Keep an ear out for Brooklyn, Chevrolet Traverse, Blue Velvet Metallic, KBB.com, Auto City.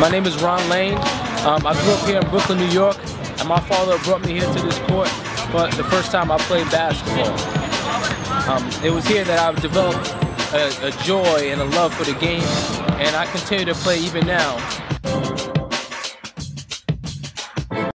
My name is Ron Lane. I grew up here in Brooklyn, New York, and my father brought me here to this court for the first time I played basketball. It was here that I developed a joy and a love for the game, and I continue to play even now.